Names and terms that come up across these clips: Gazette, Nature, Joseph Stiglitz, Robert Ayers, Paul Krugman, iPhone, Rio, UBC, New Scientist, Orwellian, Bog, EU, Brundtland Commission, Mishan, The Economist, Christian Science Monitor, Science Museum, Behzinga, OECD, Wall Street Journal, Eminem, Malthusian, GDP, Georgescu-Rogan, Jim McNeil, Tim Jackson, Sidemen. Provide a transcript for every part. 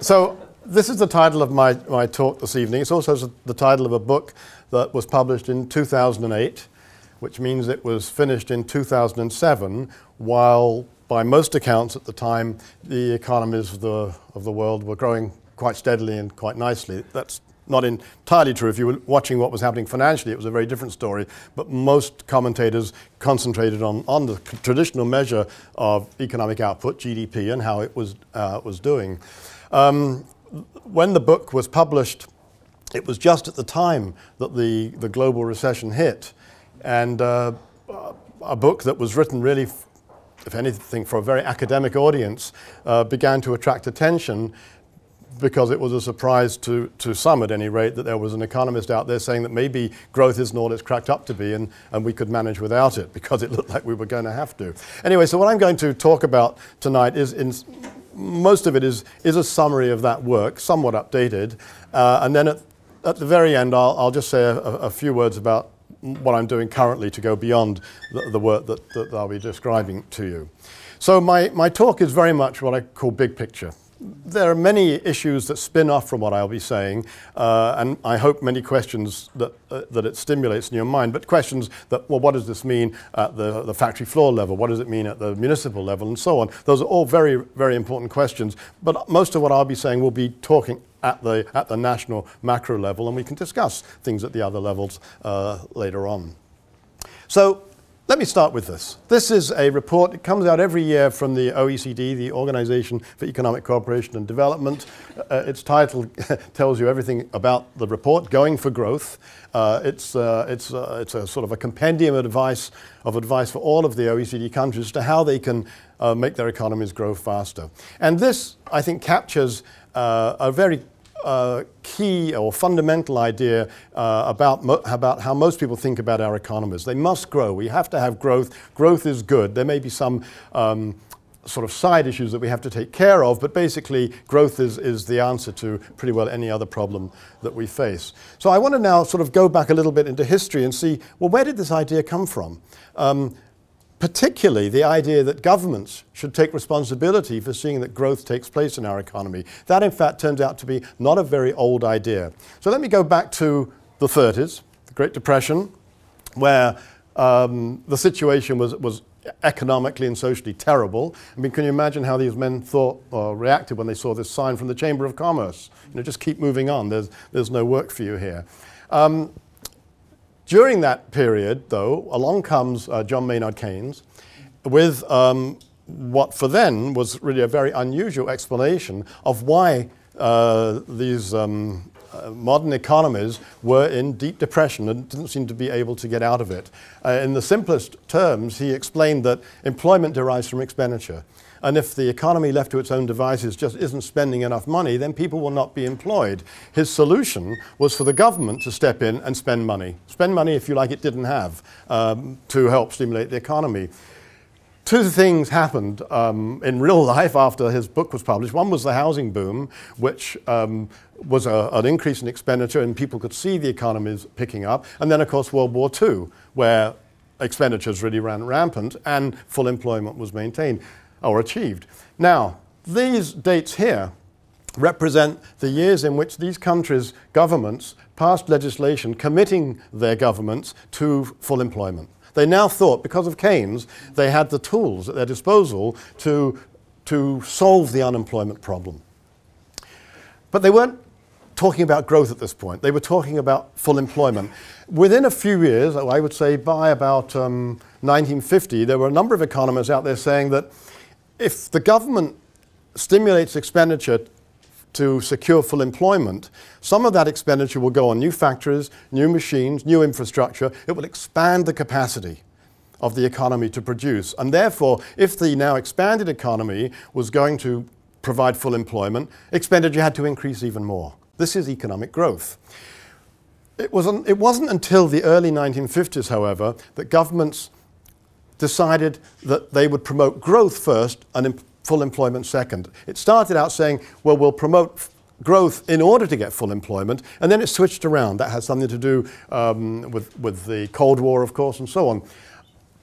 So this is the title of my talk this evening. It's also the title of a book that was published in 2008, which means it was finished in 2007, while by most accounts at the time the economies of the world were growing quite steadily and quite nicely. That's not entirely true. If you were watching what was happening financially, it was a very different story, but most commentators concentrated on the traditional measure of economic output, GDP, and how it was doing. When the book was published, it was just at the time that the global recession hit, and a book that was written really, if anything, for a very academic audience began to attract attention, because it was a surprise to some, at any rate, that there was an economist out there saying that maybe growth isn't all it's cracked up to be, and we could manage without it, because it looked like we were going to have to. Anyway, so what I'm going to talk about tonight is, most of it is a summary of that work, somewhat updated, and then at the very end I'll just say a few words about what I'm doing currently to go beyond the work that I'll be describing to you. So my talk is very much what I call big picture. There are many issues that spin off from what I'll be saying, and I hope many questions that it stimulates in your mind, but questions that, well, what does this mean at the factory floor level? What does it mean at the municipal level? And so on. Those are all very, very important questions, but most of what I'll be saying will be talking at the national macro level, and we can discuss things at the other levels later on. So, let me start with this. This is a report. It comes out every year from the OECD, the Organization for Economic Cooperation and Development. Its title tells you everything about the report, Going for Growth. It's a sort of a compendium of advice for all of the OECD countries as to how they can make their economies grow faster. And this, I think, captures a very key or fundamental idea about how most people think about our economies. They must grow. We have to have growth. Growth is good. There may be some sort of side issues that we have to take care of, but basically growth is the answer to pretty well any other problem that we face. So I want to now sort of go back a little bit into history and see, well, where did this idea come from? Particularly the idea that governments should take responsibility for seeing that growth takes place in our economy. That, in fact, turns out to be not a very old idea. So let me go back to the 30s, the Great Depression, where the situation was economically and socially terrible. I mean, can you imagine how these men thought or reacted when they saw this sign from the Chamber of Commerce? You know, just keep moving on. There's no work for you here. During that period, though, along comes John Maynard Keynes with what for then was really a very unusual explanation of why these modern economies were in deep depression and didn't seem to be able to get out of it. In the simplest terms, he explained that employment derives from expenditure. And if the economy left to its own devices just isn't spending enough money, then people will not be employed. His solution was for the government to step in and spend money. Spend money, if you like, it didn't have, to help stimulate the economy. Two things happened in real life after his book was published. One was the housing boom, which was an increase in expenditure, and people could see the economies picking up. And then, of course, World War II, where expenditures really ran rampant and full employment was maintained. Or achieved. Now, these dates here represent the years in which these countries' governments passed legislation committing their governments to full employment. They now thought, because of Keynes, they had the tools at their disposal to solve the unemployment problem. But they weren't talking about growth at this point. They were talking about full employment. Within a few years, I would say by about 1950, there were a number of economists out there saying that if the government stimulates expenditure to secure full employment, some of that expenditure will go on new factories, new machines, new infrastructure. It will expand the capacity of the economy to produce. And therefore, if the now expanded economy was going to provide full employment, expenditure had to increase even more. This is economic growth. It wasn't until the early 1950s, however, that governments decided that they would promote growth first and full employment second. It started out saying, well, we'll promote growth in order to get full employment, and then it switched around. That has something to do with the Cold War, of course, and so on.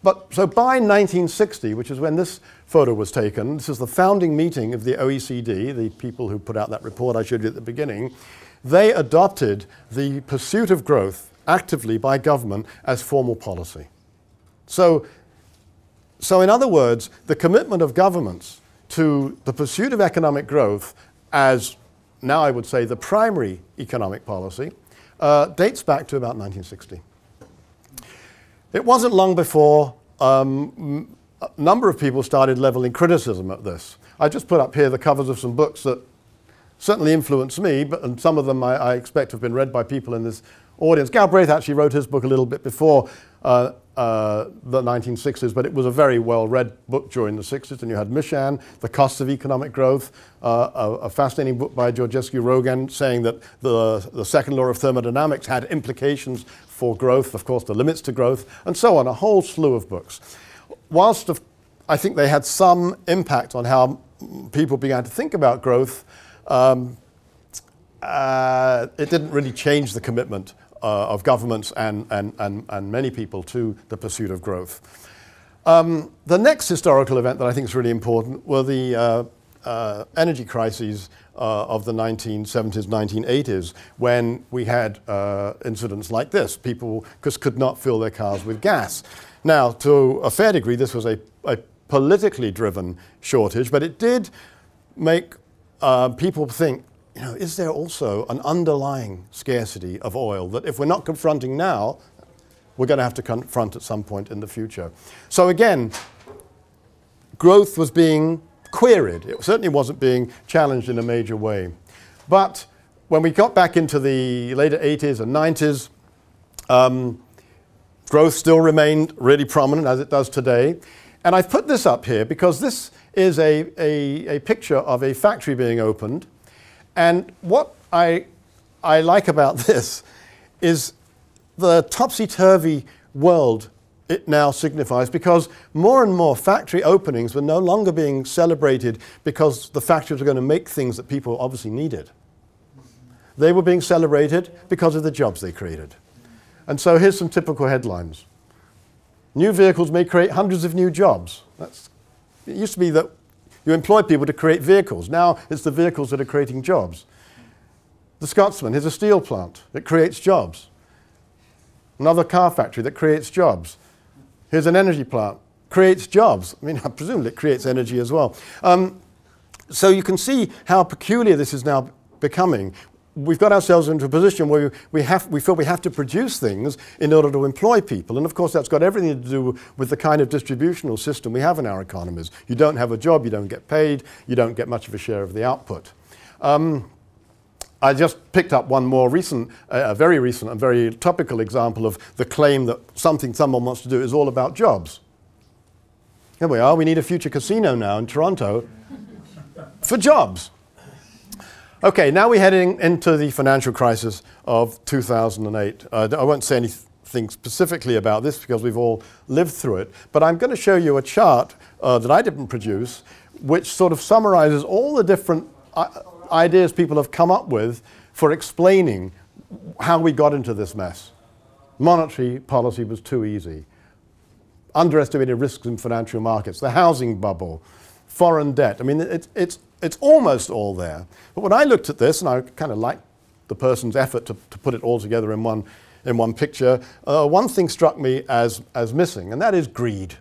But so by 1960, which is when this photo was taken, this is the founding meeting of the OECD, the people who put out that report I showed you at the beginning, they adopted the pursuit of growth actively by government as formal policy. So in other words, the commitment of governments to the pursuit of economic growth as, now I would say, the primary economic policy, dates back to about 1960. It wasn't long before a number of people started leveling criticism at this. I just put up here the covers of some books that certainly influenced me, and some of them I expect have been read by people in this audience. Galbraith actually wrote his book a little bit before the 1960s, but it was a very well-read book during the 60s, and you had Mishan, The Costs of Economic Growth, a fascinating book by Georgescu-Rogan saying that the second law of thermodynamics had implications for growth, of course, the limits to growth, and so on, a whole slew of books. Whilst I think they had some impact on how people began to think about growth, it didn't really change the commitment of governments and many people to the pursuit of growth. The next historical event that I think is really important were the energy crises of the 1970s, 1980s, when we had incidents like this. People just could not fill their cars with gas. Now, to a fair degree, this was a politically driven shortage, but it did make people think, you know, is there also an underlying scarcity of oil that if we're not confronting now, we're going to have to confront at some point in the future? So again, growth was being queried. It certainly wasn't being challenged in a major way. But when we got back into the later 80s and 90s, growth still remained really prominent as it does today. And I've put this up here because this is a picture of a factory being opened. And what I like about this is the topsy-turvy world it now signifies, because more and more factory openings were no longer being celebrated because the factories were going to make things that people obviously needed. They were being celebrated because of the jobs they created. And so here's some typical headlines. New vehicles may create hundreds of new jobs. It used to be that you employ people to create vehicles. Now it's the vehicles that are creating jobs. The Scotsman, here's a steel plant. It creates jobs. Another car factory that creates jobs. Here's an energy plant. Creates jobs. I mean, presumably it creates energy as well. So you can see how peculiar this is now becoming. We've got ourselves into a position where we feel we have to produce things in order to employ people. And of course, that's got everything to do with the kind of distributional system we have in our economies. You don't have a job, you don't get paid, you don't get much of a share of the output. I just picked up one more recent, very recent and very topical example of the claim that something someone wants to do is all about jobs. Here we are, we need a future casino now in Toronto for jobs. Okay, now we're heading into the financial crisis of 2008. I won't say anything specifically about this because we've all lived through it, but I'm going to show you a chart that I didn't produce, which sort of summarizes all the different ideas people have come up with for explaining how we got into this mess. Monetary policy was too easy. Underestimated risks in financial markets, the housing bubble, foreign debt. I mean, it's almost all there. But when I looked at this, and I kind of liked the person's effort to put it all together in one picture, one thing struck me as missing, and that is greed.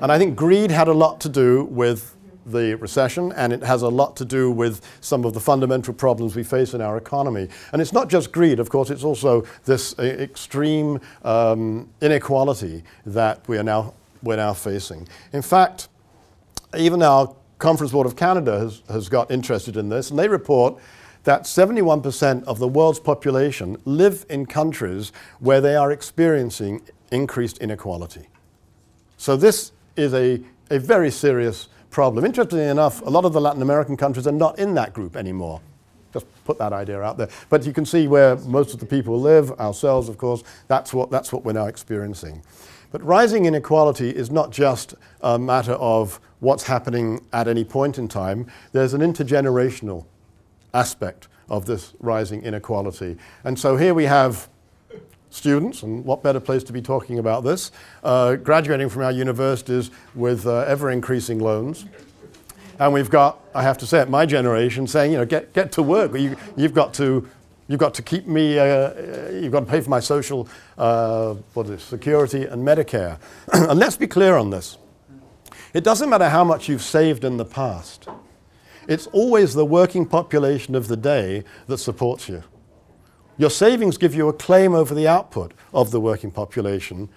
And I think greed had a lot to do with the recession, and it has a lot to do with some of the fundamental problems we face in our economy. And it's not just greed, of course, it's also this extreme inequality that we're now facing. In fact, even our Conference Board of Canada has got interested in this, and they report that 71% of the world's population live in countries where they are experiencing increased inequality. So this is a very serious problem. Interestingly enough, a lot of the Latin American countries are not in that group anymore. Just put that idea out there. But you can see where most of the people live, ourselves, of course, that's what we're now experiencing. But rising inequality is not just a matter of what's happening at any point in time. There's an intergenerational aspect of this rising inequality. And so here we have students, and what better place to be talking about this, graduating from our universities with ever-increasing loans. And we've got, I have to say it, my generation saying, you know, get to work. You've got to keep me, you've got to pay for my social security and Medicare. And let's be clear on this. It doesn't matter how much you've saved in the past. It's always the working population of the day that supports you. Your savings give you a claim over the output of the working population,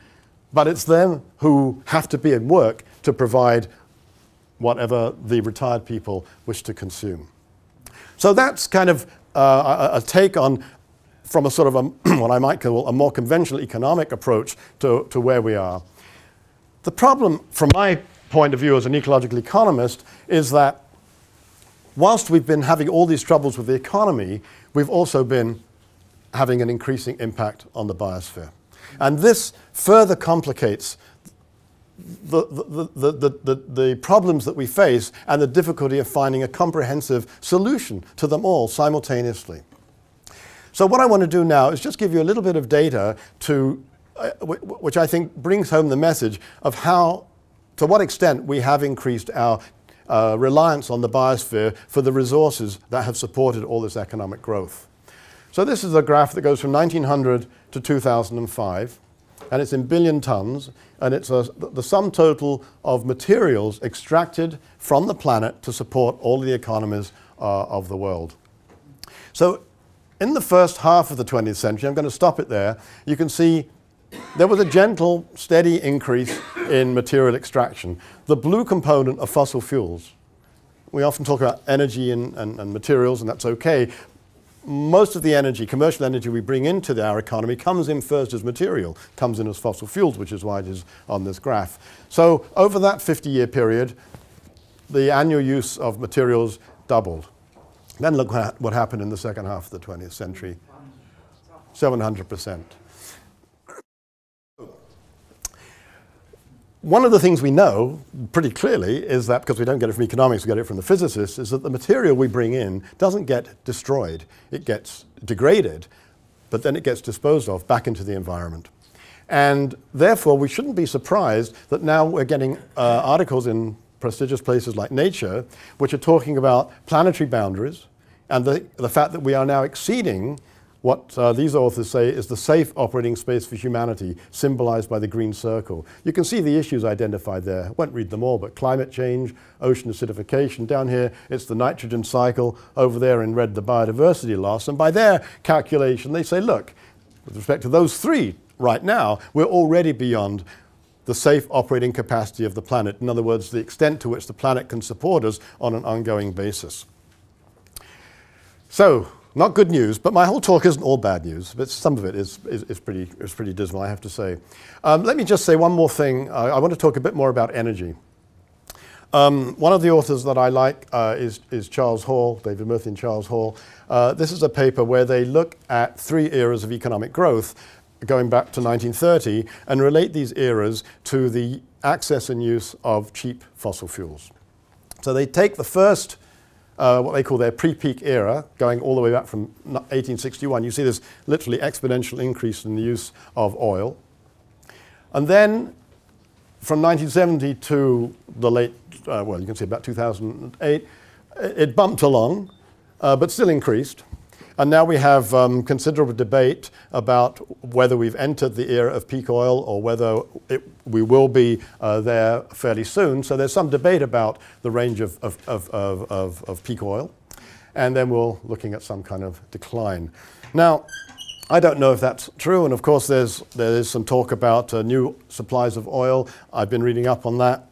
but it's them who have to be in work to provide whatever the retired people wish to consume. So that's kind of a take on, from a sort of what I might call a more conventional economic approach to where we are. The problem, from my point of view as an ecological economist, is that whilst we've been having all these troubles with the economy, we've also been having an increasing impact on the biosphere. And this further complicates the problems that we face and the difficulty of finding a comprehensive solution to them all simultaneously. So what I want to do now is just give you a little bit of data to, which I think brings home the message of how, to what extent we have increased our reliance on the biosphere for the resources that have supported all this economic growth. So this is a graph that goes from 1900 to 2005, and it's in billion tons, and it's the sum total of materials extracted from the planet to support all the economies of the world. So in the first half of the 20th century, I'm going to stop it there, you can see there was a gentle, steady increase in material extraction. The blue component of fossil fuels. We often talk about energy and materials, and that's okay. Most of the energy, commercial energy we bring into our economy comes in first as material, comes in as fossil fuels, which is why it is on this graph. So over that 50-year period, the annual use of materials doubled. Then look what happened in the second half of the 20th century, 700%. One of the things we know pretty clearly is that, because we don't get it from economics, we get it from the physicists, is that the material we bring in doesn't get destroyed. It gets degraded, but then it gets disposed of back into the environment. And therefore, we shouldn't be surprised that now we're getting articles in prestigious places like Nature, which are talking about planetary boundaries and the fact that we are now exceeding what these authors say is the safe operating space for humanity, symbolized by the green circle. You can see the issues identified there. I won't read them all, but climate change, ocean acidification. Down here, it's the nitrogen cycle. Over there in red, the biodiversity loss. And by their calculation, they say, look, with respect to those three right now, we're already beyond the safe operating capacity of the planet. In other words, the extent to which the planet can support us on an ongoing basis. So, not good news, but my whole talk isn't all bad news, but some of it is pretty dismal, I have to say. Let me just say one more thing. I want to talk a bit more about energy. One of the authors that I like is Charles Hall, David Murphy and Charles Hall. This is a paper where they look at three eras of economic growth, going back to 1930, and relate these eras to the access and use of cheap fossil fuels. So they take the first, what they call their pre-peak era, going all the way back from 1861. You see this literally exponential increase in the use of oil. And then from 1970 to the late, well, you can see about 2008, it bumped along, but still increased. And now we have considerable debate about whether we've entered the era of peak oil or whether we will be there fairly soon. So there's some debate about the range of peak oil. And then we're looking at some kind of decline. Now, I don't know if that's true. And of course, there is some talk about new supplies of oil. I've been reading up on that.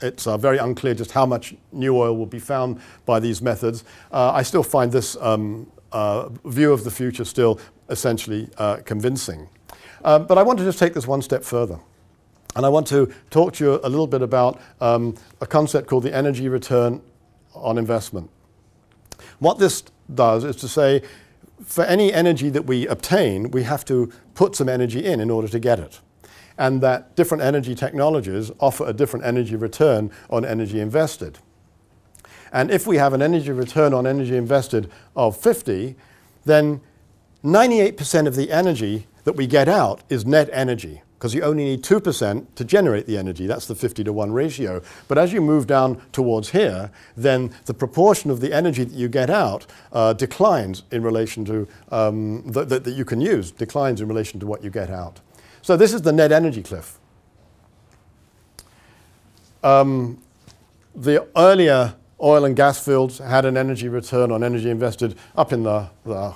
It's very unclear just how much new oil will be found by these methods. I still find this view of the future still essentially convincing. But I want to just take this one step further. And I want to talk to you a little bit about a concept called the energy return on investment. What this does is to say, for any energy that we obtain, we have to put some energy in order to get it. And that different energy technologies offer a different energy return on energy invested. And if we have an energy return on energy invested of 50, then 98% of the energy that we get out is net energy, because you only need 2% to generate the energy. That's the 50-to-1 ratio. But as you move down towards here, then the proportion of the energy that you get out declines in relation to that you can use, declines in relation to what you get out. So this is the net energy cliff. The earlier oil and gas fields had an energy return on energy invested up in the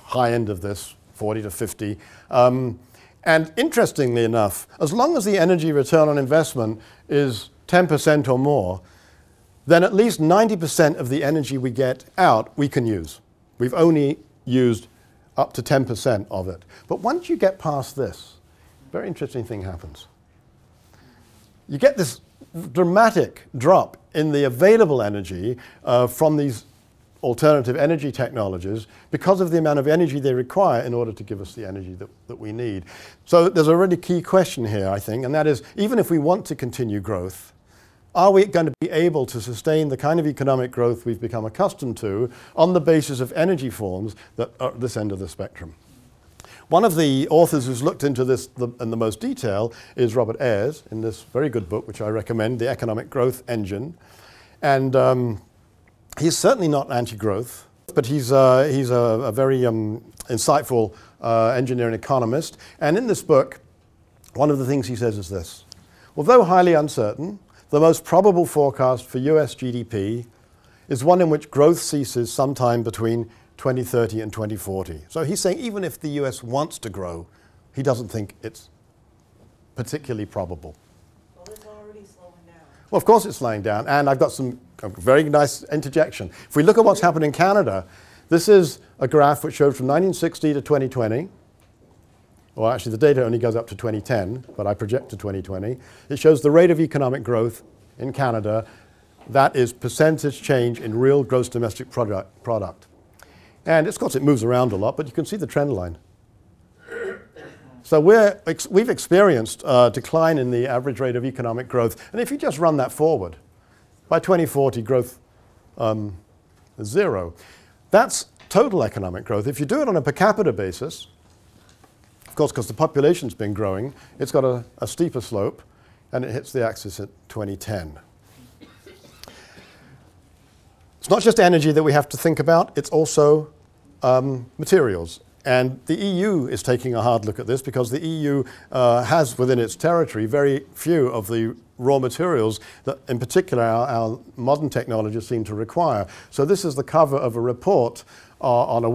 high end of this, 40 to 50. And interestingly enough, as long as the energy return on investment is 10% or more, then at least 90% of the energy we get out we can use. We've only used up to 10% of it. But once you get past this, a very interesting thing happens. You get this dramatic drop in the available energy from these alternative energy technologies because of the amount of energy they require in order to give us the energy that we need. So there's a really key question here, I think, and that is, even if we want to continue growth, are we going to be able to sustain the kind of economic growth we've become accustomed to on the basis of energy forms that are at this end of the spectrum? One of the authors who's looked into this in the most detail is Robert Ayers, in this very good book, which I recommend, The Economic Growth Engine. And he's certainly not anti-growth, but he's a very insightful engineer and economist. And in this book, one of the things he says is this: although highly uncertain, the most probable forecast for US GDP is one in which growth ceases sometime between 2030 and 2040. So he's saying even if the US wants to grow, he doesn't think it's particularly probable. Well, it's already slowing down. Well, of course it's slowing down, and I've got some very nice interjection. If we look at what's happened in Canada, this is a graph which showed from 1960 to 2020. Well, actually the data only goes up to 2010, but I project to 2020. It shows the rate of economic growth in Canada. That is percentage change in real gross domestic product. And of course it moves around a lot, but you can see the trend line. So we've experienced a decline in the average rate of economic growth. And if you just run that forward, by 2040 growth is zero. That's total economic growth. If you do it on a per capita basis, of course, because the population's been growing, it's got a steeper slope, and it hits the axis at 2010. It's not just energy that we have to think about, it's also materials. And the EU is taking a hard look at this because the EU has within its territory very few of the raw materials that in particular our modern technologies seem to require. So this is the cover of a report of a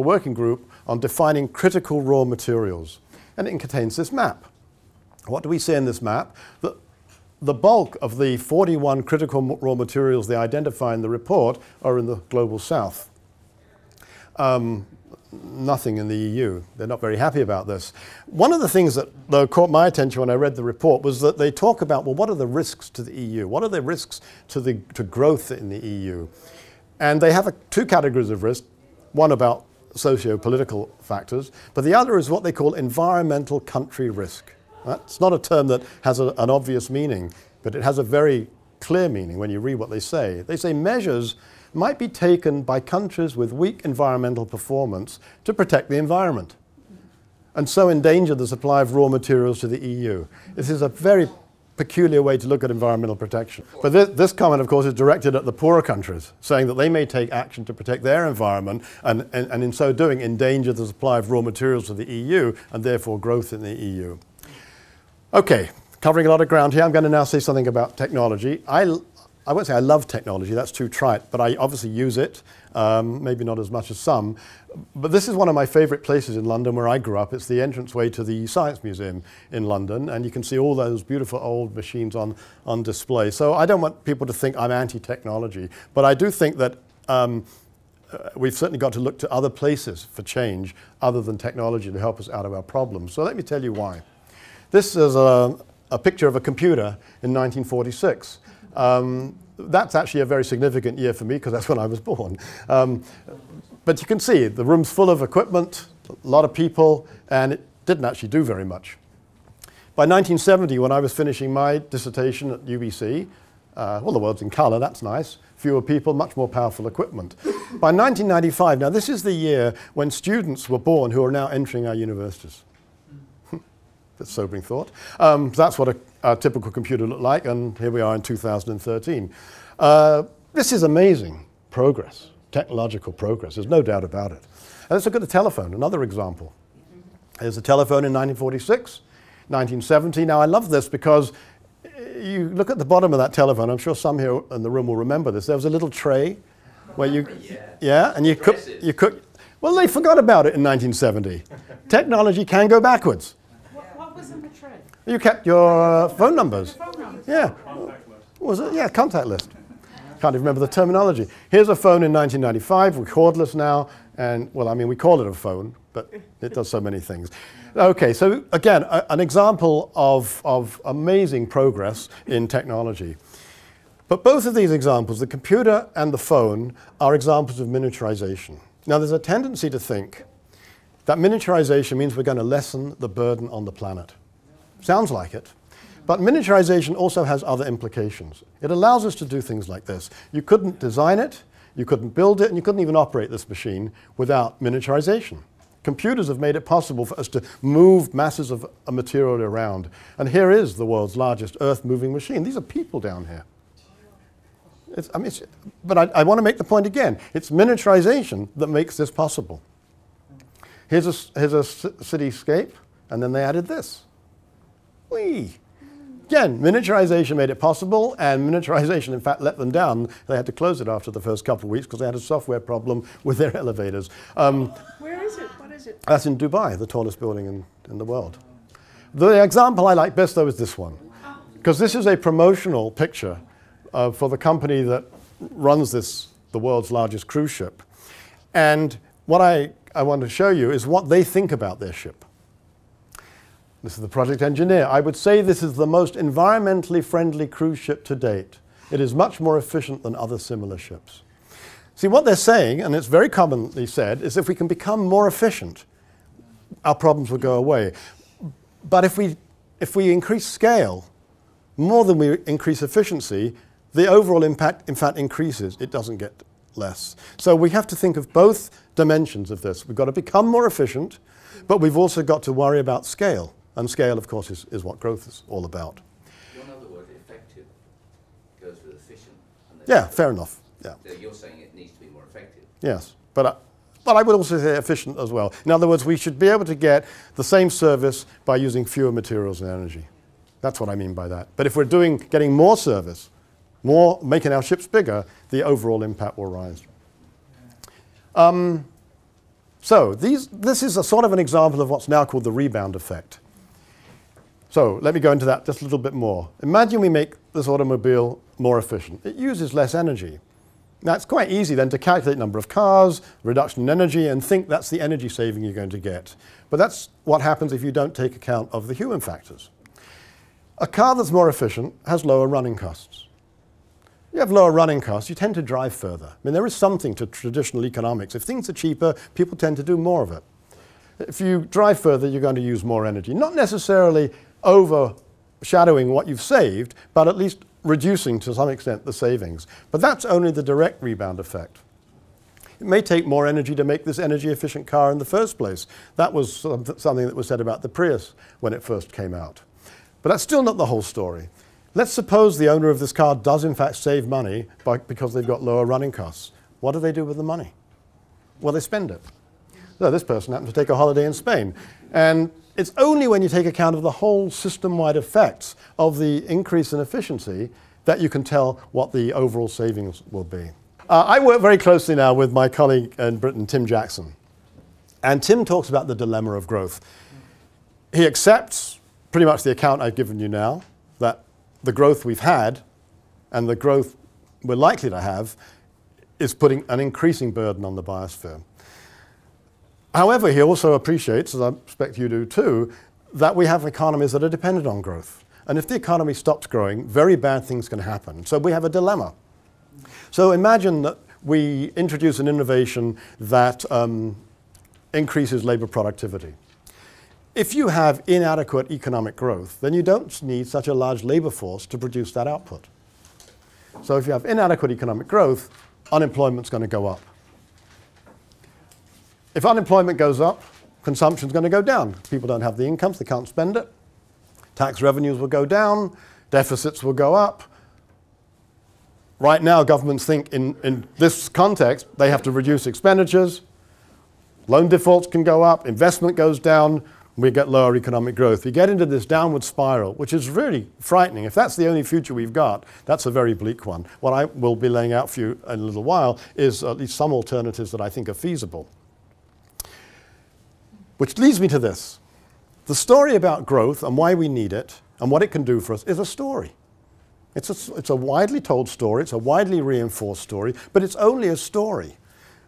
working group on defining critical raw materials. And it contains this map. What do we see in this map? The bulk of the 41 critical raw materials they identify in the report are in the global south. Nothing in the EU. They're not very happy about this. One of the things that though caught my attention when I read the report was that they talk about, well, what are the risks to the EU? What are the risks to growth in the EU? And they have two categories of risk, one about socio-political factors, but the other is what they call environmental country risk. That's not a term that has an obvious meaning, but it has a very clear meaning when you read what they say. They say measures might be taken by countries with weak environmental performance to protect the environment and so endanger the supply of raw materials to the EU. This is a very peculiar way to look at environmental protection. But this comment, of course, is directed at the poorer countries, saying that they may take action to protect their environment and in so doing endanger the supply of raw materials to the EU and therefore growth in the EU. Okay, covering a lot of ground here. I'm going to now say something about technology. I won't say I love technology, that's too trite, but I obviously use it, maybe not as much as some. But this is one of my favorite places in London where I grew up. It's the entranceway to the Science Museum in London, and you can see all those beautiful old machines on display. So I don't want people to think I'm anti-technology, but I do think that we've certainly got to look to other places for change other than technology to help us out of our problems. So let me tell you why. This is a picture of a computer in 1946. That's actually a very significant year for me because that's when I was born. But you can see the room's full of equipment, a lot of people, and it didn't actually do very much. By 1970, when I was finishing my dissertation at UBC, well, the world's in color, that's nice. Fewer people, much more powerful equipment. By 1995, now this is the year when students were born who are now entering our universities. That's sobering thought. That's what a typical computer looked like, and here we are in 2013. This is amazing progress, technological progress. There's no doubt about it. And let's look at the telephone, another example. There's the telephone in 1946, 1970. Now, I love this because you look at the bottom of that telephone. I'm sure some here in the room will remember this. There was a little tray where you, and you cook, well, they forgot about it in 1970. Technology can go backwards. What was in the tray? You kept your phone numbers. Yeah. Contact list. Was it? Yeah, contact list. Can't even remember the terminology. Here's a phone in 1995. We're cordless now, and well, I mean, we call it a phone, but it does so many things. Okay, so again, an example of amazing progress in technology. But both of these examples, the computer and the phone, are examples of miniaturization. Now, there's a tendency to think that miniaturization means we're going to lessen the burden on the planet. Sounds like it. But miniaturization also has other implications. It allows us to do things like this. You couldn't design it, you couldn't build it, and you couldn't even operate this machine without miniaturization. Computers have made it possible for us to move masses of material around. And here is the world's largest earth-moving machine. These are people down here. It's, I mean, it's, but I want to make the point again. It's miniaturization that makes this possible. Here's a cityscape, and then they added this. Whee! Again, miniaturization made it possible, and miniaturization, in fact, let them down. They had to close it after the first couple of weeks because they had a software problem with their elevators. Where is it? What is it? That's in Dubai, the tallest building in the world. The example I like best, though, is this one, because this is a promotional picture for the company that runs this, the world's largest cruise ship. And what I want to show you is what they think about their ship. This is the project engineer. I would say this is the most environmentally friendly cruise ship to date. It is much more efficient than other similar ships. See, what they're saying, and it's very commonly said, is if we can become more efficient, our problems will go away. But if we increase scale more than we increase efficiency, the overall impact, in fact, increases. It doesn't get less. So we have to think of both dimensions of this. We've got to become more efficient, but we've also got to worry about scale. And scale, of course, is what growth is all about. One other word, effective, goes with efficient. And yeah, fair enough. Yeah. So you're saying it needs to be more effective. Yes, but I would also say efficient as well. In other words, we should be able to get the same service by using fewer materials and energy. That's what I mean by that. But if we're getting more service, making our ships bigger, the overall impact will rise. So this is a sort of an example of what's now called the rebound effect. So let me go into that just a little bit more. Imagine we make this automobile more efficient. It uses less energy. Now, it's quite easy then to calculate the number of cars, reduction in energy, and think that's the energy saving you're going to get. But that's what happens if you don't take account of the human factors. A car that's more efficient has lower running costs. You have lower running costs, you tend to drive further. I mean, there is something to traditional economics. If things are cheaper, people tend to do more of it. If you drive further, you're going to use more energy. Not necessarily overshadowing what you've saved, but at least reducing to some extent the savings. But that's only the direct rebound effect. It may take more energy to make this energy-efficient car in the first place. That was something that was said about the Prius when it first came out. But that's still not the whole story. Let's suppose the owner of this car does in fact save money because they've got lower running costs. What do they do with the money? Well, they spend it. So this person happened to take a holiday in Spain. And it's only when you take account of the whole system-wide effects of the increase in efficiency that you can tell what the overall savings will be. I work very closely now with my colleague in Britain, Tim Jackson. And Tim talks about the dilemma of growth. He accepts pretty much the account I've given you now, that the growth we've had and the growth we're likely to have is putting an increasing burden on the biosphere. However, he also appreciates, as I expect you do too, that we have economies that are dependent on growth. And if the economy stops growing, very bad things can happen. So we have a dilemma. So imagine that we introduce an innovation that increases labor productivity. If you have inadequate economic growth, then you don't need such a large labor force to produce that output. So if you have inadequate economic growth, unemployment's going to go up. If unemployment goes up, consumption's going to go down. People don't have the incomes, they can't spend it, Tax revenues will go down, deficits will go up. Right now, governments think in this context, they have to reduce expenditures. Loan defaults can go up, investment goes down, we get lower economic growth. We get into this downward spiral, which is really frightening. If that's the only future we've got, that's a very bleak one. What I will be laying out for you in a little while is at least some alternatives that I think are feasible. Which leads me to this. The story about growth and why we need it and what it can do for us is a story. It's a widely told story, it's a widely reinforced story, but it's only a story.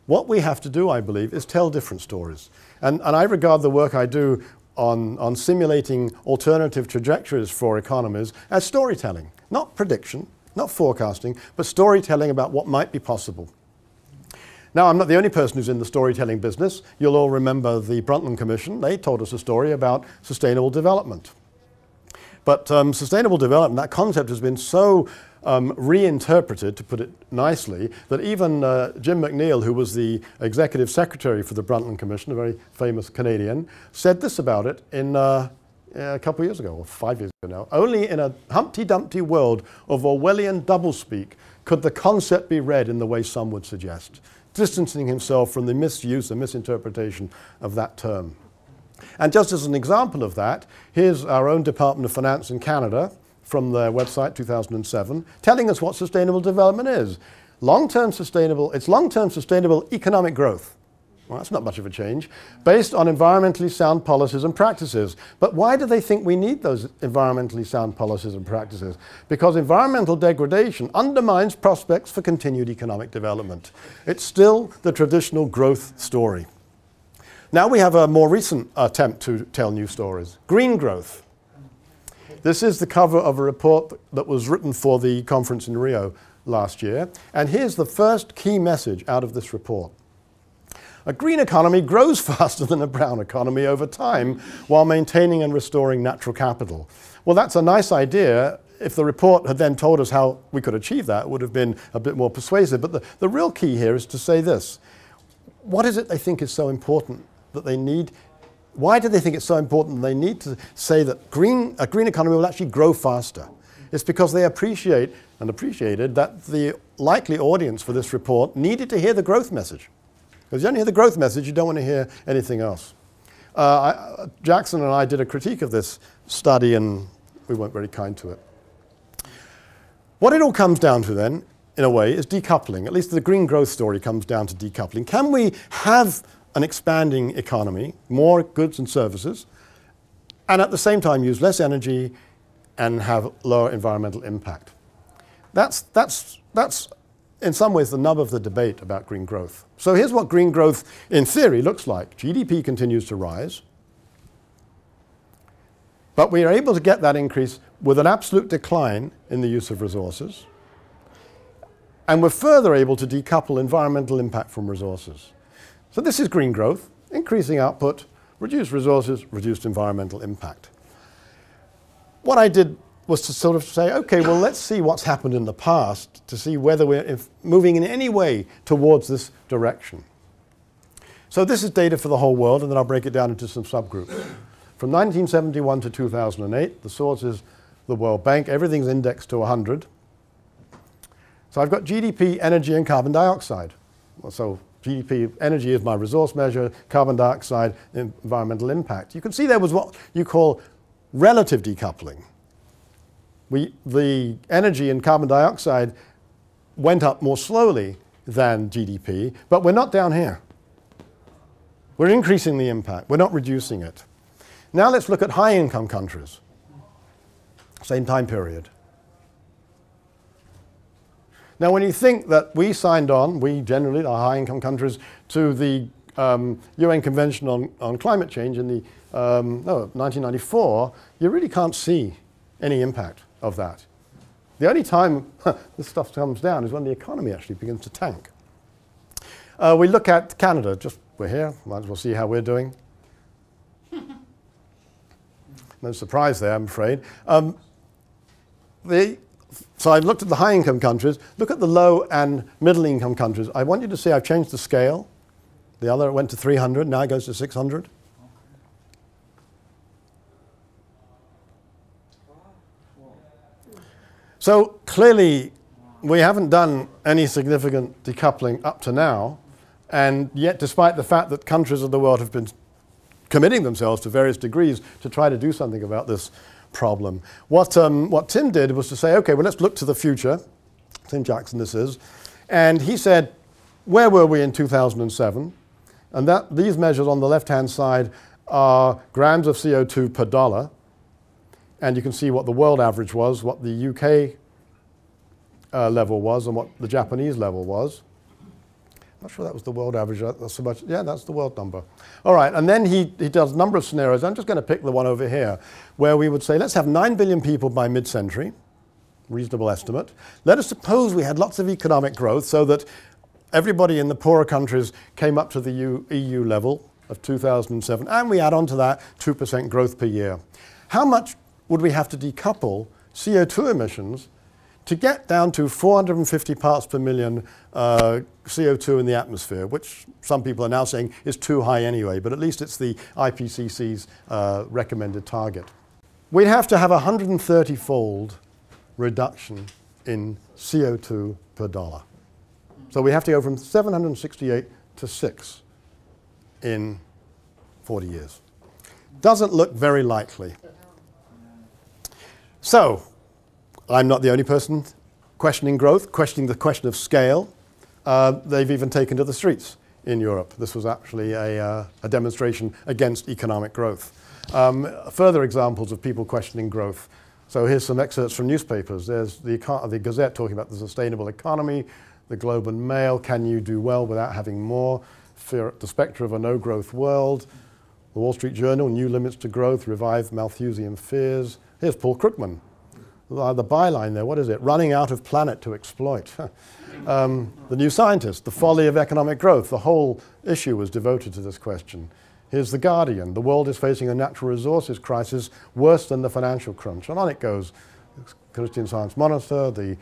What we have to do, I believe, is tell different stories. And I regard the work I do on simulating alternative trajectories for economies as storytelling. Not prediction, not forecasting, but storytelling about what might be possible. Now, I'm not the only person who's in the storytelling business. You'll all remember the Brundtland Commission. They told us a story about sustainable development. But sustainable development, that concept has been so reinterpreted, to put it nicely, that even Jim McNeil, who was the executive secretary for the Brundtland Commission, a very famous Canadian, said this about it in a couple of years ago, or 5 years ago now. Only in a Humpty Dumpty world of Orwellian doublespeak could the concept be read in the way some would suggest, distancing himself from the misuse and misinterpretation of that term. And just as an example of that, here's our own Department of Finance in Canada from their website, 2007, telling us what sustainable development is. Long-term sustainable, it's long-term sustainable economic growth. Well, that's not much of a change, based on environmentally sound policies and practices. But why do they think we need those environmentally sound policies and practices? Because environmental degradation undermines prospects for continued economic development. It's still the traditional growth story. Now we have a more recent attempt to tell new stories. Green growth. This is the cover of a report that was written for the conference in Rio last year. And here's the first key message out of this report. A green economy grows faster than a brown economy over time while maintaining and restoring natural capital. Well, that's a nice idea. If the report had then told us how we could achieve that, it would have been a bit more persuasive. But the real key here is to say this. What is it they think is so important that they need? Why do they think it's so important they need to say that a green economy will actually grow faster? It's because they appreciate and appreciated that the likely audience for this report needed to hear the growth message. Because you only hear the growth message, you don't want to hear anything else. Jackson and I did a critique of this study and we weren't very kind to it. What it all comes down to then, in a way, is decoupling. At least the green growth story comes down to decoupling. Can we have an expanding economy, more goods and services, and at the same time use less energy and have lower environmental impact? That's in some ways the nub of the debate about green growth. So here's what green growth in theory looks like. GDP continues to rise, but we are able to get that increase with an absolute decline in the use of resources, and we're further able to decouple environmental impact from resources. So this is green growth, increasing output, reduced resources, reduced environmental impact. What I did was to sort of say, okay, well, let's see what's happened in the past to see whether we're moving in any way towards this direction. So this is data for the whole world, and then I'll break it down into some subgroups. From 1971 to 2008, the source is the World Bank. Everything's indexed to 100. So I've got GDP, energy, and carbon dioxide. So GDP, energy is my resource measure, carbon dioxide, environmental impact. You can see there was what you call relative decoupling. The energy and carbon dioxide went up more slowly than GDP, but we're not down here. We're increasing the impact, we're not reducing it. Now let's look at high-income countries, same time period. Now, when you think that we signed on, we generally, the high-income countries, to the UN Convention on Climate Change in the 1994, you really can't see any impact of that. The only time this stuff comes down is when the economy actually begins to tank. We look at Canada. Just we're here, might as well see how we're doing. No surprise there, I'm afraid. So I've looked at the high-income countries. Look at the low and middle-income countries. I want you to see I've changed the scale. The other went to 300, now it goes to 600. So clearly, we haven't done any significant decoupling up to now, and yet despite the fact that countries of the world have been committing themselves to various degrees to try to do something about this problem. What Tim did was to say, okay, well, let's look to the future. Tim Jackson this is. And he said, where were we in 2007? And that these measures on the left-hand side are grams of CO2 per dollar. And you can see what the world average was, what the UK level was, and what the Japanese level was. I'm not sure that was the world average, that's so much. Yeah, that's the world number. All right, and then he does a number of scenarios. I'm just going to pick the one over here, where we would say, let's have 9 billion people by mid-century. Reasonable estimate. Let us suppose we had lots of economic growth so that everybody in the poorer countries came up to the EU level of 2007, and we add on to that 2% growth per year. How much would we have to decouple CO2 emissions to get down to 450 parts per million CO2 in the atmosphere, which some people are now saying is too high anyway, but at least it's the IPCC's recommended target. We'd have to have a 130-fold reduction in CO2 per dollar. So we have to go from 768 to 6 in 40 years. Doesn't look very likely. So, I'm not the only person questioning growth, questioning the question of scale. They've even taken to the streets in Europe. This was actually a demonstration against economic growth. Further examples of people questioning growth. So here's some excerpts from newspapers. There's the Gazette talking about the sustainable economy, the Globe and Mail, can you do well without having more? Fear at the spectre of a no-growth world. The Wall Street Journal, new limits to growth, revive Malthusian fears. Here's Paul Krugman. The byline there, what is it? Running out of planet to exploit. The New Scientist, the folly of economic growth. The whole issue was devoted to this question. Here's The Guardian, the world is facing a natural resources crisis worse than the financial crunch. And on it goes. Christian Science Monitor, the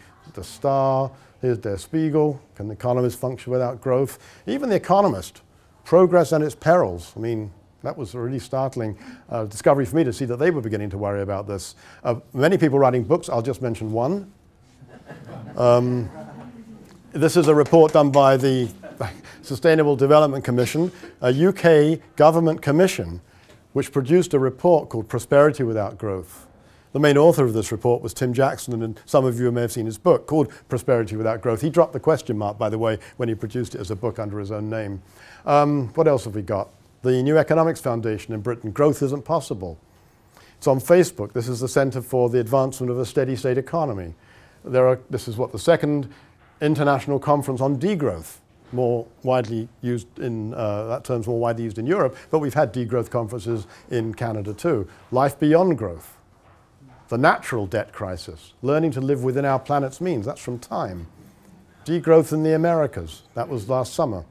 Star, here's Der Spiegel, can the economists function without growth? Even The Economist, progress and its perils. I mean, that was a really startling discovery for me to see that they were beginning to worry about this. Many people writing books, I'll just mention one. This is a report done by the Sustainable Development Commission, a UK government commission, which produced a report called Prosperity Without Growth. The main author of this report was Tim Jackson, and some of you may have seen his book called Prosperity Without Growth. He dropped the question mark, by the way, when he produced it as a book under his own name. What else have we got? The New Economics Foundation in Britain, growth isn't possible. It's on Facebook. This is the Centre for the Advancement of a Steady State Economy. This is what, the second international conference on degrowth, more widely used in, that term's more widely used in Europe, but we've had degrowth conferences in Canada too. Life beyond growth, the natural debt crisis, learning to live within our planet's means, that's from Time. Degrowth in the Americas, that was last summer.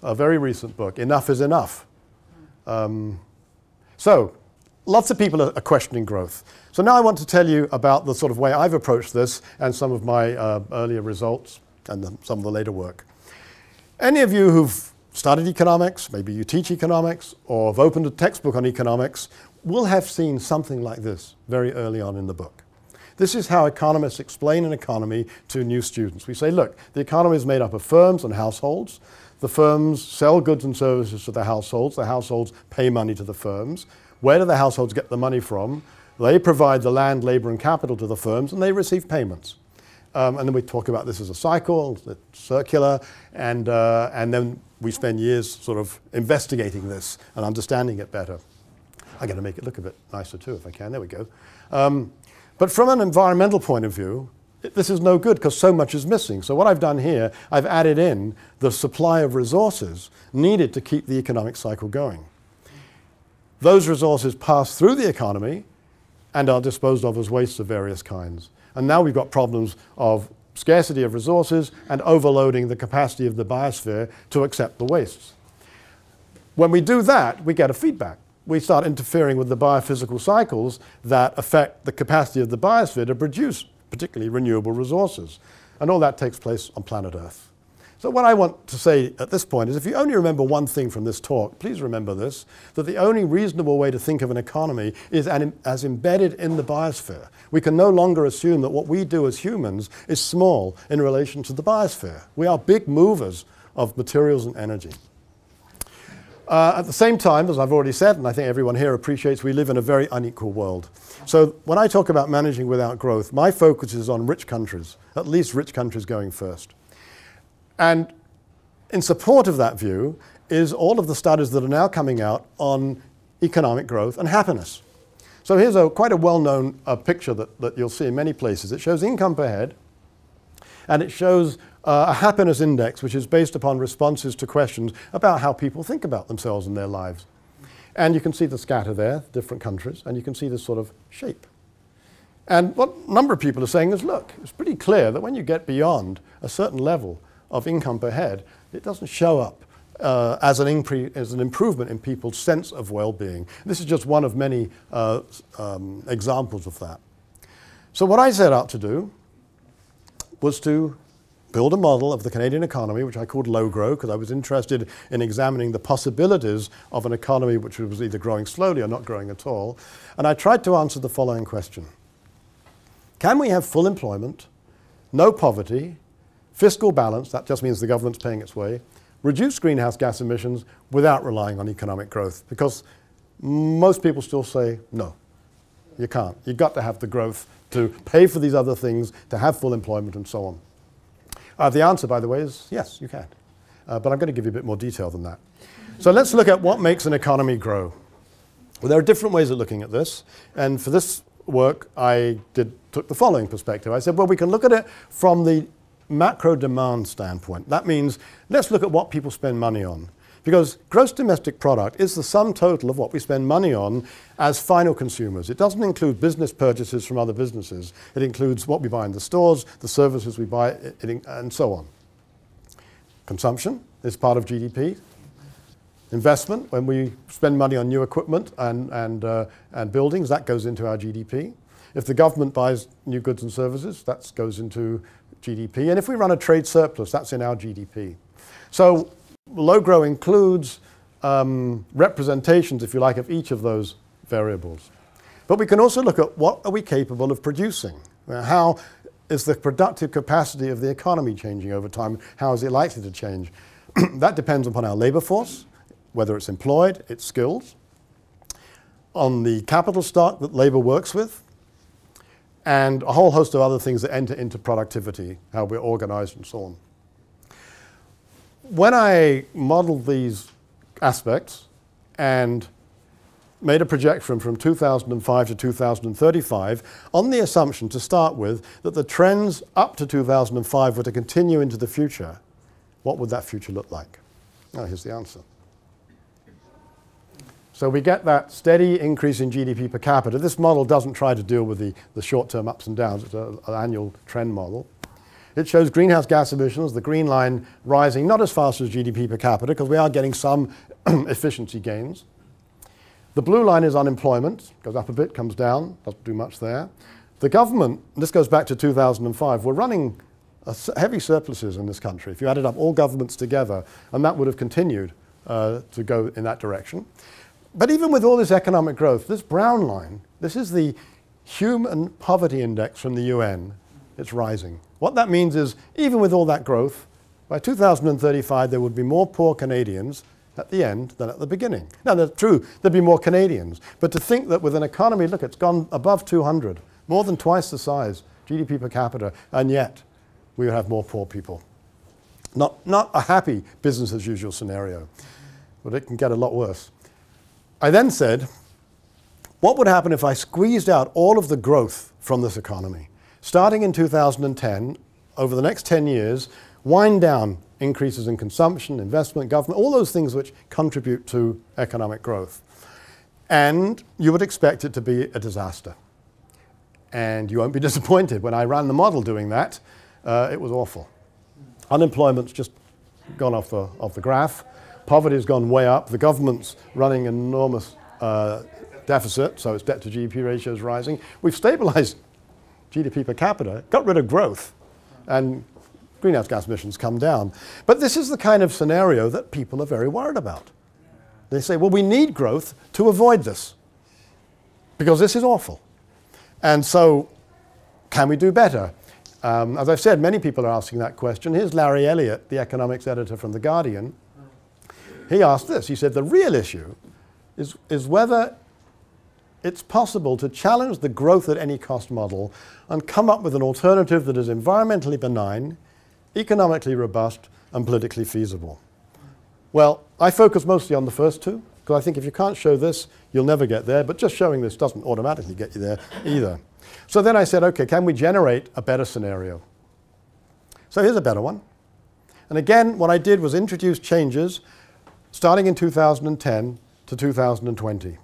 A very recent book, Enough is Enough. So, lots of people are questioning growth. So now I want to tell you about the sort of way I've approached this and some of my earlier results and some of the later work. Any of you who've studied economics, maybe you teach economics, or have opened a textbook on economics, will have seen something like this very early on in the book. This is how economists explain an economy to new students. We say, look, the economy is made up of firms and households. The firms sell goods and services to the households pay money to the firms. Where do the households get the money from? They provide the land, labor, and capital to the firms, and they receive payments. And then we talk about this as a cycle, it's circular, and then we spend years sort of investigating this and understanding it better. I'm going to make it look a bit nicer too if I can, there we go. But from an environmental point of view, this is no good because so much is missing. So what I've done here, I've added in the supply of resources needed to keep the economic cycle going. Those resources pass through the economy and are disposed of as wastes of various kinds. And now we've got problems of scarcity of resources and overloading the capacity of the biosphere to accept the wastes. When we do that, we get a feedback. We start interfering with the biophysical cycles that affect the capacity of the biosphere to produce particularly renewable resources. And all that takes place on planet Earth. So what I want to say at this point is, if you only remember one thing from this talk, please remember this, that the only reasonable way to think of an economy is as embedded in the biosphere. We can no longer assume that what we do as humans is small in relation to the biosphere. We are big movers of materials and energy. At the same time, as I've already said, and I think everyone here appreciates, we live in a very unequal world. So when I talk about managing without growth, my focus is on rich countries, at least rich countries going first. And in support of that view is all of the studies that are now coming out on economic growth and happiness. So here's quite a well-known picture that you'll see in many places. It shows income per head, and it shows a happiness index, which is based upon responses to questions about how people think about themselves and their lives. And you can see the scatter there, different countries, and you can see this sort of shape. And what a number of people are saying is, look, it's pretty clear that when you get beyond a certain level of income per head, it doesn't show up as an improvement in people's sense of well-being. This is just one of many examples of that. So what I set out to do was to build a model of the Canadian economy, which I called low-grow, because I was interested in examining the possibilities of an economy which was either growing slowly or not growing at all. And I tried to answer the following question. Can we have full employment, no poverty, fiscal balance — that just means the government's paying its way — reduce greenhouse gas emissions without relying on economic growth? Because most people still say, no, you can't. You've got to have the growth to pay for these other things, to have full employment and so on. The answer, by the way, is yes, you can. But I'm going to give you a bit more detail than that. So let's look at what makes an economy grow. Well, there are different ways of looking at this. And for this work, I took the following perspective. I said, well, we can look at it from the macro demand standpoint. That means let's look at what people spend money on. Because gross domestic product is the sum total of what we spend money on as final consumers. It doesn't include business purchases from other businesses. It includes what we buy in the stores, the services we buy, and so on. Consumption is part of GDP. Investment, when we spend money on new equipment and buildings, that goes into our GDP. If the government buys new goods and services, that goes into GDP. And if we run a trade surplus, that's in our GDP. So low-grow includes representations, if you like, of each of those variables. But we can also look at what are we capable of producing. How is the productive capacity of the economy changing over time? How is it likely to change? That depends upon our labor force, whether it's employed, its skills, on the capital stock that labor works with, and a whole host of other things that enter into productivity, how we're organized and so on. When I modeled these aspects and made a projection from 2005 to 2035, on the assumption to start with that the trends up to 2005 were to continue into the future, what would that future look like? Now, here's the answer. So we get that steady increase in GDP per capita. This model doesn't try to deal with the short-term ups and downs. It's an annual trend model. It shows greenhouse gas emissions, the green line, rising not as fast as GDP per capita, because we are getting some efficiency gains. The blue line is unemployment, goes up a bit, comes down, doesn't do much there. The government, and this goes back to 2005, we're running heavy surpluses in this country, if you added up all governments together, and that would have continued to go in that direction. But even with all this economic growth, this brown line, this is the Human Poverty Index from the UN, it's rising. What that means is, even with all that growth, by 2035 there would be more poor Canadians at the end than at the beginning. Now, that's true, there'd be more Canadians, but to think that with an economy, look, it's gone above 200, more than twice the size, GDP per capita, and yet we would have more poor people. Not a happy business as usual scenario, but it can get a lot worse. I then said, what would happen if I squeezed out all of the growth from this economy? Starting in 2010, over the next 10 years, wind down increases in consumption, investment, government, all those things which contribute to economic growth. And you would expect it to be a disaster. And you won't be disappointed. When I ran the model doing that, it was awful. Unemployment's just gone off the graph. Poverty's gone way up. The government's running an enormous deficit, so its debt to GDP ratio is rising. We've stabilized GDP per capita, got rid of growth, and greenhouse gas emissions come down. But this is the kind of scenario that people are very worried about. They say, well, we need growth to avoid this, because this is awful. And so, can we do better? As I've said, many people are asking that question. Here's Larry Elliott, the economics editor from The Guardian. He asked this. He said, the real issue is whether it's possible to challenge the growth at any cost model and come up with an alternative that is environmentally benign, economically robust, and politically feasible. Well, I focus mostly on the first two, because I think if you can't show this, you'll never get there, but just showing this doesn't automatically get you there either. So then I said, okay, can we generate a better scenario? So here's a better one. And again, what I did was introduce changes starting in 2010 to 2020.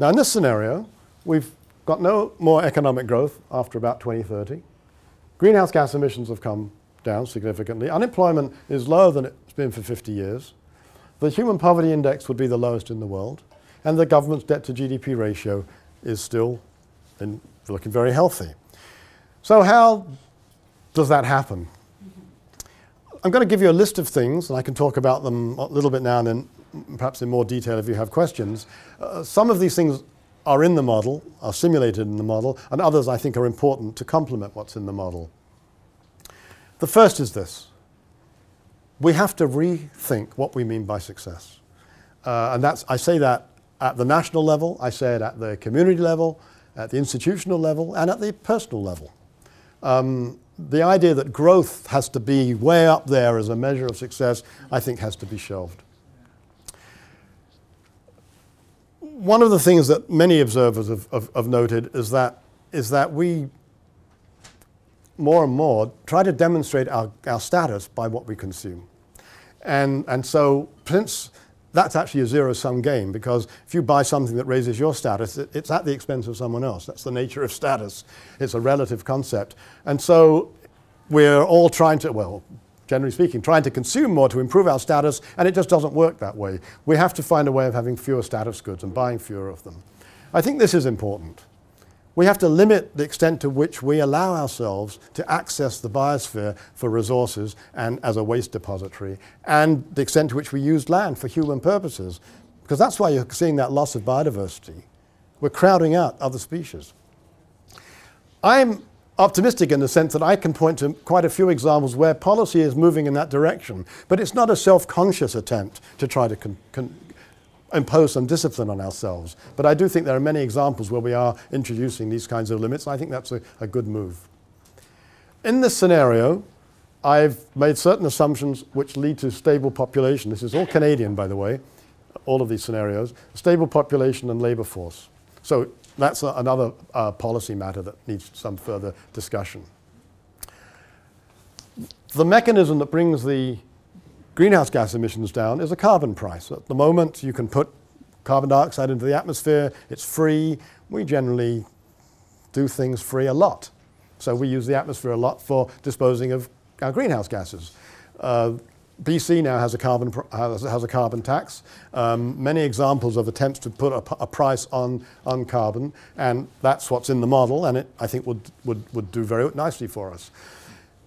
Now in this scenario, we've got no more economic growth after about 2030. Greenhouse gas emissions have come down significantly. Unemployment is lower than it's been for 50 years. The human poverty index would be the lowest in the world. And the government's debt to GDP ratio is still looking very healthy. So how does that happen? I'm going to give you a list of things, and I can talk about them a little bit now and then, perhaps in more detail if you have questions. Some of these things are in the model, are simulated in the model, and others I think are important to complement what's in the model. The first is this. We have to rethink what we mean by success. And that's, I say that at the national level, I say it at the community level, at the institutional level, and at the personal level. The idea that growth has to be way up there as a measure of success, I think, has to be shelved. One of the things that many observers have noted is that we more and more try to demonstrate our status by what we consume. And so since that's actually a zero-sum game, because if you buy something that raises your status, it's at the expense of someone else. That's the nature of status. It's a relative concept. And so we're all trying to, well, generally speaking, trying to consume more to improve our status, and it just doesn't work that way. We have to find a way of having fewer status goods and buying fewer of them. I think this is important. We have to limit the extent to which we allow ourselves to access the biosphere for resources and as a waste depository, and the extent to which we use land for human purposes, because that's why you're seeing that loss of biodiversity. We're crowding out other species. I'm optimistic in the sense that I can point to quite a few examples where policy is moving in that direction, but it's not a self-conscious attempt to try to impose some discipline on ourselves. But I do think there are many examples where we are introducing these kinds of limits, and I think that's a good move. In this scenario, I've made certain assumptions which lead to stable population. This is all Canadian, by the way, all of these scenarios. Stable population and labour force. So that's another policy matter that needs some further discussion. The mechanism that brings the greenhouse gas emissions down is a carbon price. At the moment, you can put carbon dioxide into the atmosphere. It's free. We generally do things free a lot. So we use the atmosphere a lot for disposing of our greenhouse gases. BC now has a carbon tax. Many examples of attempts to put a price on carbon, and that's what's in the model, and it, I think, would do very nicely for us.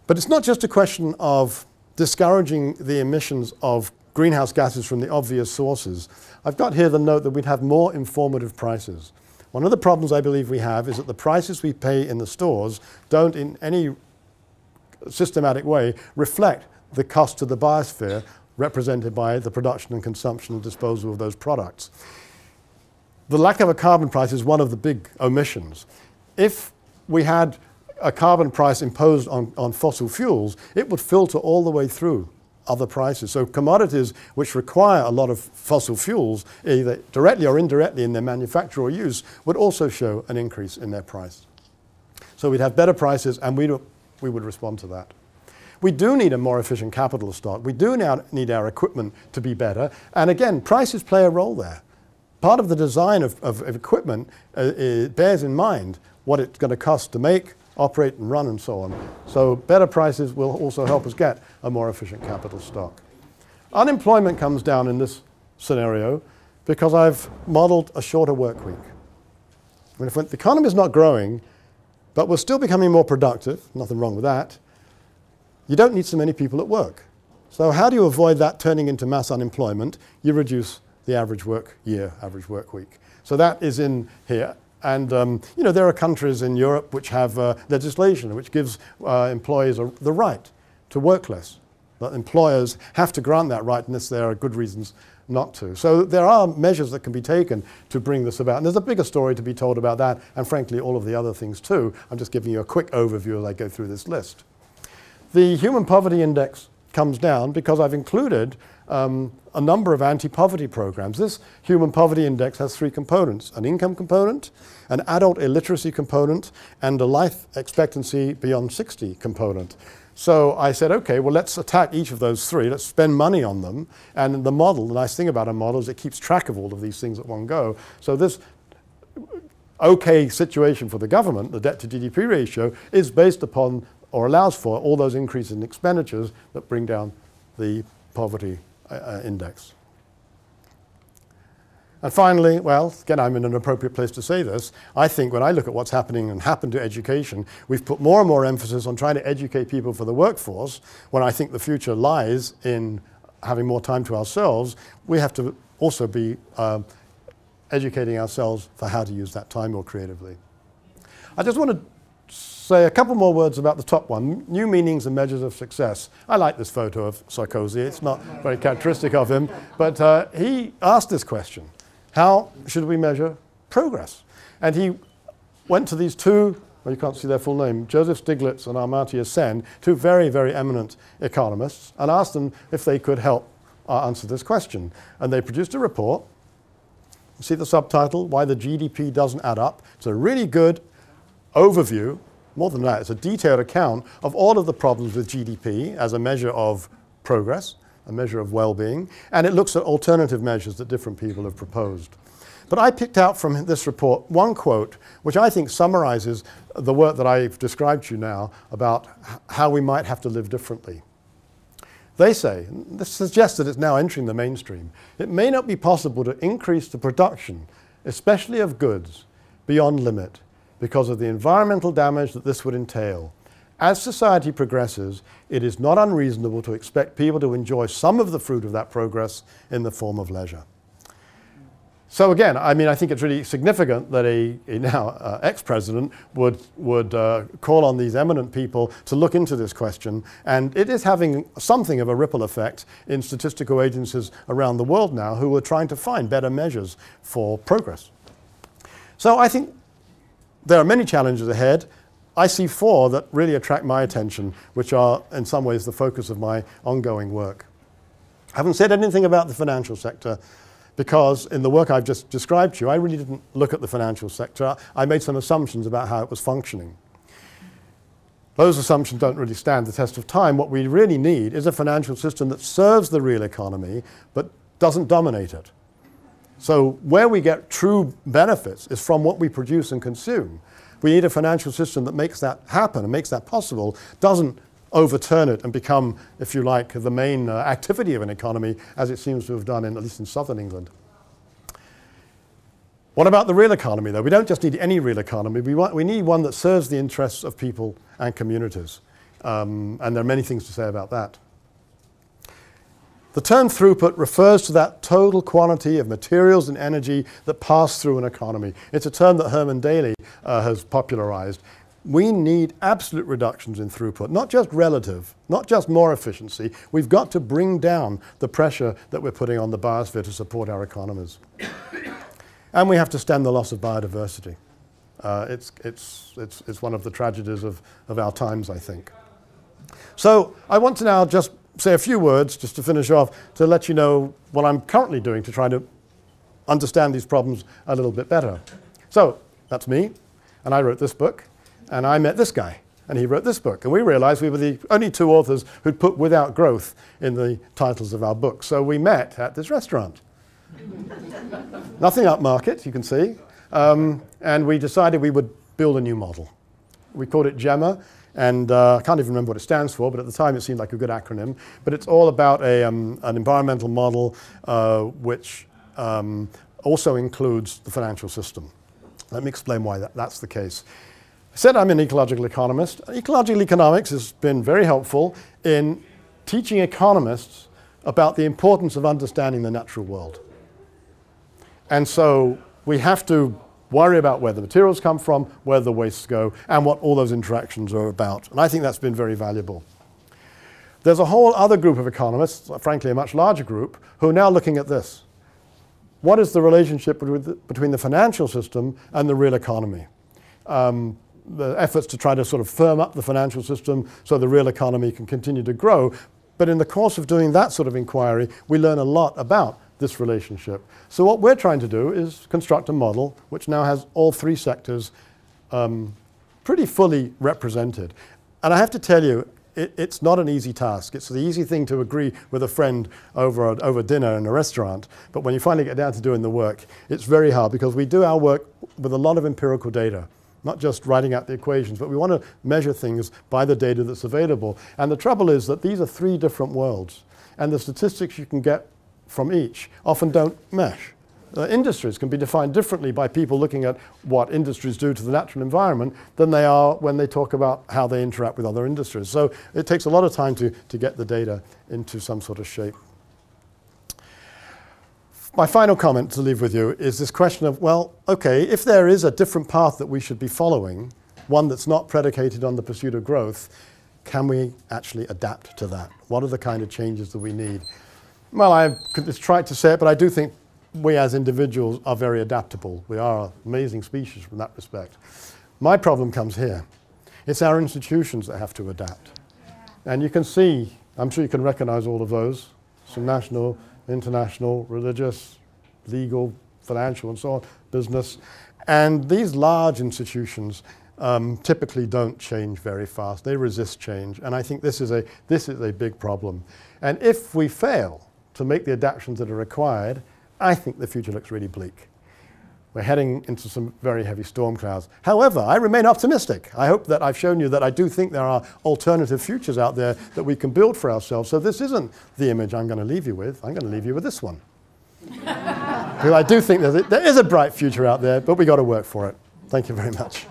But it's not just a question of discouraging the emissions of greenhouse gases from the obvious sources. I've got here the note that we'd have more informative prices. One of the problems I believe we have is that the prices we pay in the stores don't in any systematic way reflect the cost to the biosphere represented by the production and consumption and disposal of those products. The lack of a carbon price is one of the big omissions. If we had a carbon price imposed on fossil fuels, it would filter all the way through other prices. So commodities which require a lot of fossil fuels, either directly or indirectly in their manufacture or use, would also show an increase in their price. So we'd have better prices, and we would respond to that. We do need a more efficient capital stock. We do now need our equipment to be better. And again, prices play a role there. Part of the design of equipment bears in mind what it's going to cost to make, operate, and run, and so on. So better prices will also help us get a more efficient capital stock. Unemployment comes down in this scenario because I've modeled a shorter work week. I mean, if the economy is not growing, But we're still becoming more productive, nothing wrong with that. You don't need so many people at work. So how do you avoid that turning into mass unemployment? You reduce the average work year, average work week. So that is in here. And you know, there are countries in Europe which have legislation which gives employees the right to work less. But employers have to grant that right unless there are good reasons not to. So there are measures that can be taken to bring this about. And there's a bigger story to be told about that, and frankly all of the other things too. I'm just giving you a quick overview as I go through this list. The Human Poverty Index comes down because I've included a number of anti-poverty programs. This Human Poverty Index has three components: an income component, an adult illiteracy component, and a life expectancy beyond 60 component. So I said, okay, well, let's attack each of those three, let's spend money on them. And the model, the nice thing about a model is it keeps track of all of these things at one go. So this okay situation for the government, the debt to GDP ratio, is based upon or allows for all those increases in expenditures that bring down the poverty index. And finally, well, again, I'm in an appropriate place to say this. I think when I look at what's happening and happened to education, we've put more and more emphasis on trying to educate people for the workforce, when I think the future lies in having more time to ourselves. We have to also be educating ourselves for how to use that time more creatively. I just want to say a couple more words about the top one, new meanings and measures of success. I like this photo of Sarkozy. It's not very characteristic of him, but he asked this question: how should we measure progress? And he went to these two, well, you can't see their full name, Joseph Stiglitz and Amartya Sen, two very, very eminent economists, and asked them if they could help answer this question. And they produced a report. You see the subtitle, Why the GDP Doesn't Add Up. It's a really good overview. More than that, it's a detailed account of all of the problems with GDP as a measure of progress, a measure of well-being, and it looks at alternative measures that different people have proposed. But I picked out from this report one quote which I think summarizes the work that I've described to you now about how we might have to live differently. They say, and this suggests that it's now entering the mainstream, it may not be possible to increase the production, especially of goods, beyond limit, because of the environmental damage that this would entail. As society progresses, it is not unreasonable to expect people to enjoy some of the fruit of that progress in the form of leisure. So again, I mean, I think it's really significant that a now ex-president would call on these eminent people to look into this question, and it is having something of a ripple effect in statistical agencies around the world now who are trying to find better measures for progress. So I think there are many challenges ahead. I see four that really attract my attention, which are in some ways the focus of my ongoing work. I haven't said anything about the financial sector because in the work I've just described to you, I really didn't look at the financial sector. I made some assumptions about how it was functioning. Those assumptions don't really stand the test of time. What we really need is a financial system that serves the real economy but doesn't dominate it. So where we get true benefits is from what we produce and consume. We need a financial system that makes that happen and makes that possible, doesn't overturn it and become, if you like, the main activity of an economy, as it seems to have done in, at least in southern England. What about the real economy, though? We don't just need any real economy. We need one that serves the interests of people and communities. And there are many things to say about that. The term throughput refers to that total quantity of materials and energy that pass through an economy. It's a term that Herman Daly has popularized. We need absolute reductions in throughput, not just relative, not just more efficiency. We've got to bring down the pressure that we're putting on the biosphere to support our economies. And we have to stem the loss of biodiversity. It's one of the tragedies of our times, I think. So I want to now just say a few words, just to finish off, to let you know what I'm currently doing to try to understand these problems a little bit better. So that's me, and I wrote this book, and I met this guy, and he wrote this book, and we realized we were the only two authors who'd put "without growth" in the titles of our books. So we met at this restaurant. Nothing upmarket, you can see, and we decided we would build a new model. We called it GEMMA. And I can't even remember what it stands for, but at the time it seemed like a good acronym. But it's all about an environmental model which also includes the financial system. Let me explain why that's the case. I said I'm an ecological economist. Ecological economics has been very helpful in teaching economists about the importance of understanding the natural world. And so we have to worry about where the materials come from, where the wastes go, and what all those interactions are about. And I think that's been very valuable. There's a whole other group of economists, frankly a much larger group, who are now looking at this. What is the relationship between the financial system and the real economy? The efforts to try to sort of firm up the financial system so the real economy can continue to grow. But in the course of doing that sort of inquiry, we learn a lot about this relationship. So what we're trying to do is construct a model which now has all three sectors pretty fully represented. And I have to tell you, it's not an easy task. It's the easy thing to agree with a friend over dinner in a restaurant, but when you finally get down to doing the work, it's very hard because we do our work with a lot of empirical data, not just writing out the equations, but we want to measure things by the data that's available. And the trouble is that these are three different worlds, and the statistics you can get from each often don't mesh. Industries can be defined differently by people looking at what industries do to the natural environment than they are when they talk about how they interact with other industries. So it takes a lot of time to get the data into some sort of shape. My final comment to leave with you is this question of, well, okay, if there is a different path that we should be following, one that's not predicated on the pursuit of growth, can we actually adapt to that? What are the kind of changes that we need? Well, I've tried to say it, but I do think we as individuals are very adaptable. We are an amazing species from that respect. My problem comes here. It's our institutions that have to adapt. Yeah. And you can see, I'm sure you can recognize all of those, some national, international, religious, legal, financial, and so on, business. And these large institutions typically don't change very fast. They resist change. And I think this is a big problem. And if we fail to make the adaptations that are required, I think the future looks really bleak. We're heading into some very heavy storm clouds. However, I remain optimistic. I hope that I've shown you that I do think there are alternative futures out there that we can build for ourselves. So this isn't the image I'm going to leave you with. I'm going to leave you with this one. Because I do think there is a bright future out there, but we've got to work for it. Thank you very much.